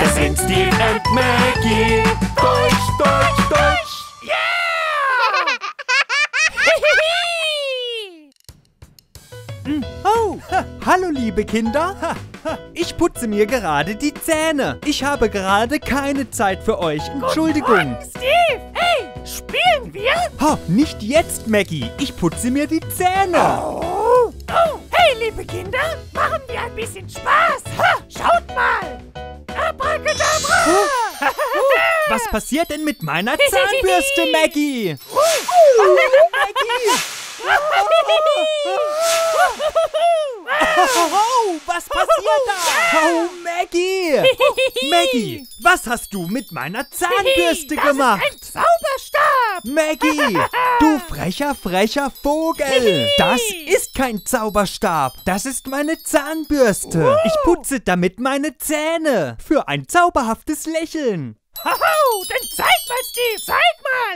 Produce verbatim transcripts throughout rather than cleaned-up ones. Das sind Steve and Maggie. Deutsch, Deutsch, Deutsch. Yeah! Oh, hallo liebe Kinder. Ich putze mir gerade die Zähne. Ich habe gerade keine Zeit für euch. Entschuldigung. Guten Morgen, Steve. Hey, spielen wir? Oh, nicht jetzt, Maggie. Ich putze mir die Zähne. Oh. Oh. Hey, liebe Kinder, machen wir ein bisschen Spaß. Ha, schaut mal. Abracadabra! Oh. Oh. Was passiert denn mit meiner Zahnbürste, Maggie? Oh, Maggie. Oh, was passiert da? Oh, Maggie! Maggie, was hast du mit meiner Zahnbürste gemacht? Das ist ein Zauberstab! Maggie, du frecher, frecher Vogel! Das ist kein Zauberstab, das ist meine Zahnbürste. Ich putze damit meine Zähne für ein zauberhaftes Lächeln. Oh, dann zeig mal, Steve, zeig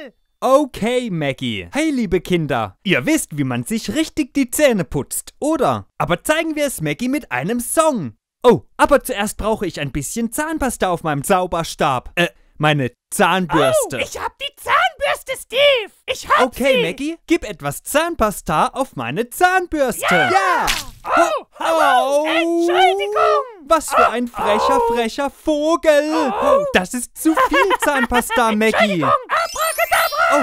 mal! Okay, Maggie. Hey, liebe Kinder. Ihr wisst, wie man sich richtig die Zähne putzt, oder? Aber zeigen wir es Maggie mit einem Song. Oh, aber zuerst brauche ich ein bisschen Zahnpasta auf meinem Zauberstab. Äh, meine Zahnbürste. Oh, ich hab die Zahnbürste, Steve. Ich hab okay, sie. Okay, Maggie, gib etwas Zahnpasta auf meine Zahnbürste. Ja! ja. Oh, oh, oh, Entschuldigung. Was für ein frecher, frecher Vogel. Oh. Das ist zu viel Zahnpasta, Maggie. Oh,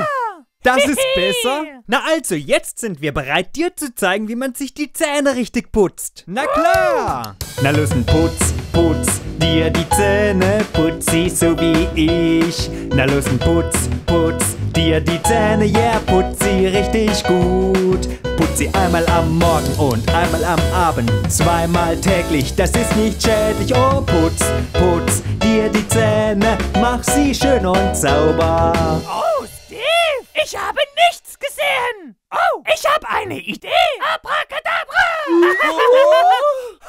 das ist besser. Na also, jetzt sind wir bereit, dir zu zeigen, wie man sich die Zähne richtig putzt. Na klar. Na los, putz, putz dir die Zähne, putz sie so wie ich. Na los, putz, putz dir die Zähne, yeah, putz sie richtig gut. Putz sie einmal am Morgen und einmal am Abend, zweimal täglich, das ist nicht schädlich. Oh, putz, putz dir die Zähne, mach sie schön und sauber. Oh, ich habe nichts gesehen. Oh, ich habe eine Idee. Abracadabra.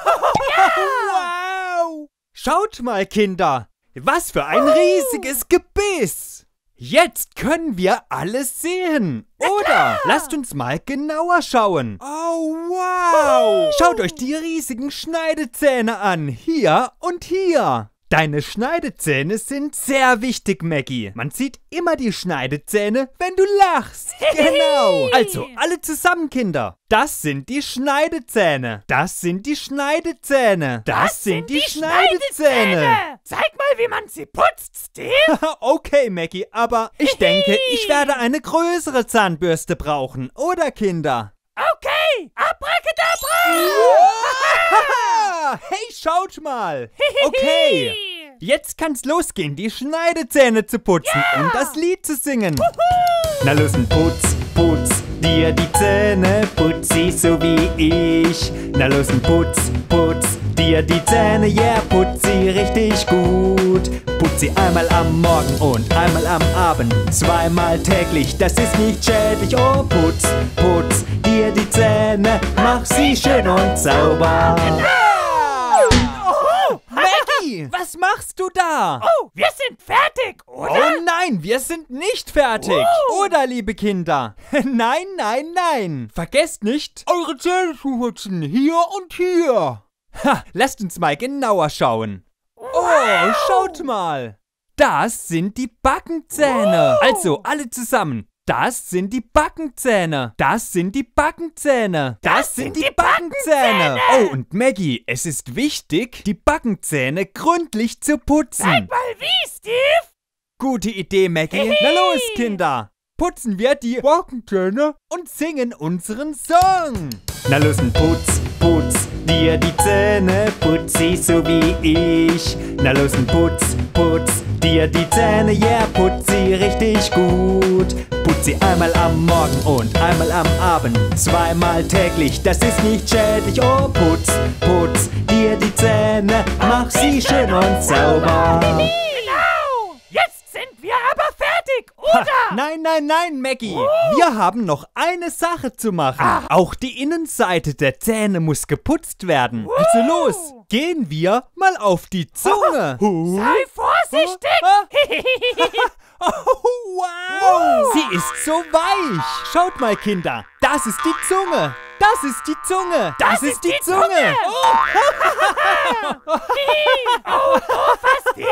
Oh. Ja. Wow. Schaut mal, Kinder. Was für ein oh. riesiges Gebiss. Jetzt können wir alles sehen, oder? Lasst uns mal genauer schauen. Oh, wow. Oh. Schaut euch die riesigen Schneidezähne an. Hier und hier. Deine Schneidezähne sind sehr wichtig, Maggie. Man sieht immer die Schneidezähne, wenn du lachst. Genau. Also, alle zusammen, Kinder. Das sind die Schneidezähne. Das sind die Schneidezähne. Das, das sind die, die Schneidezähne. Schneidezähne. Zeig mal, wie man sie putzt, Steve. Okay, Maggie, aber ich denke, ich werde eine größere Zahnbürste brauchen, oder, Kinder? Okay, abracadabra! Hey, schaut mal! Okay, jetzt kann's losgehen, die Schneidezähne zu putzen yeah. und das Lied zu singen. Wuhu. Na los, putz, putz dir die Zähne, putz sie so wie ich. Na los, putz, putz dir die Zähne, yeah, putz sie richtig gut. Putz sie einmal am Morgen und einmal am Abend, zweimal täglich, das ist nicht schädlich. Oh, putz, putz dir die Zähne, mach sie schön und sauber. Oh, Maggie, was machst du da? Oh, wir sind fertig, oder? Oh nein, wir sind nicht fertig, oh. oder, liebe Kinder? Nein, nein, nein. Vergesst nicht, eure Zähne zu putzen, hier und hier. Ha, lasst uns mal genauer schauen. Oh, wow. Schaut mal. Das sind die Backenzähne. Oh. Also, alle zusammen. Das sind die Backenzähne. Das sind die Backenzähne. Das, das sind, sind die, die Backenzähne. Backenzähne. Oh, und Maggie, es ist wichtig, die Backenzähne gründlich zu putzen. Zeig mal wie, Steve. Gute Idee, Maggie. Hihi. Na los, Kinder. Putzen wir die Backenzähne und singen unseren Song. Na los, putz, putz dir die Zähne, putz sie so wie ich. Na los, putz, putz dir die Zähne, yeah, putz sie richtig gut. Putz sie einmal am Morgen und einmal am Abend, zweimal täglich, das ist nicht schädlich. Oh, putz, putz dir die Zähne, mach sie schön und sauber. Genau, jetzt sind wir aber fertig, oder? Ha, nein, nein, nein, Maggie, oh. wir haben noch eine Sache zu machen. Ach. Auch die Innenseite der Zähne muss geputzt werden. Oh. Also los, gehen wir mal auf die Zunge. Oh. Sei vorsichtig! Oh, wow! Sie ist so weich! Schaut mal, Kinder! Das ist die Zunge! Das ist die Zunge! Das, das ist, ist die, die Zunge! Zunge. Oh. Oh, oh, fast!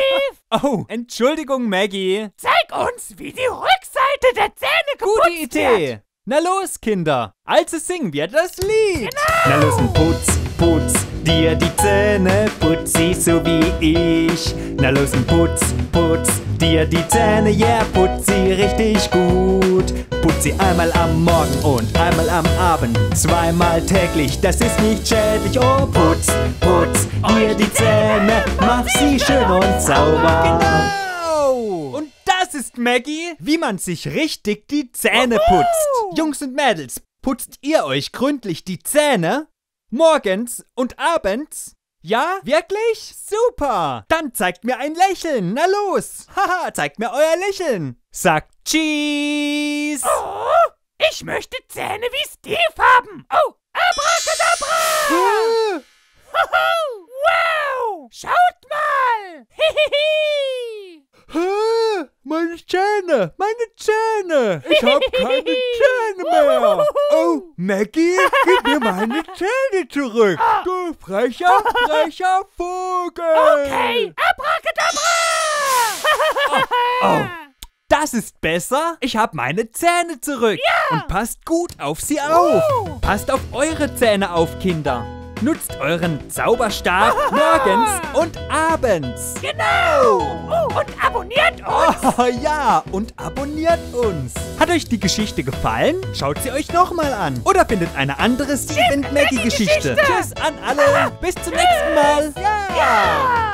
Oh! Entschuldigung, Maggie. Zeig uns, wie die Rückseite der Zähne geputzt wird. Gute Idee. Hat. Na los, Kinder. Also singen wir das Lied. Genau. Na los, putz, putz dir die Zähne, putz sie so wie ich. Na los, putz, putz dir die Zähne, yeah, putz sie richtig gut. Putz sie einmal am Morgen und einmal am Abend, zweimal täglich, das ist nicht schädlich. Oh, putz, putz dir die Zähne, mach sie schön und sauber. Genau! Und das ist, Maggie, wie man sich richtig die Zähne putzt. Jungs und Mädels, putzt ihr euch gründlich die Zähne? Morgens und abends? Ja? Wirklich? Super! Dann zeigt mir ein Lächeln. Na los! Haha, zeigt mir euer Lächeln. Sagt Cheese! Oh, ich möchte Zähne wie Steve haben. Oh, abracadabra! Wow! Schaut mal! Hihihi! Hä? Meine Zähne! Meine Zähne! Ich hab keine Zähne mehr! Oh, Maggie, gib mir meine Zähne zurück! Du frecher, frecher Vogel! Okay, abracadabra! Oh, oh. Das ist besser! Ich hab meine Zähne zurück! Ja. Und passt gut auf sie auf! Oh. Passt auf eure Zähne auf, Kinder! Nutzt euren Zauberstab morgens und abends. Genau! Oh, und abonniert uns! Oh, ja, und abonniert uns! Hat euch die Geschichte gefallen? Schaut sie euch nochmal an. Oder findet eine andere Steve and Maggie Geschichte. Tschüss an alle. Bis zum nächsten Mal. Ja. Ja.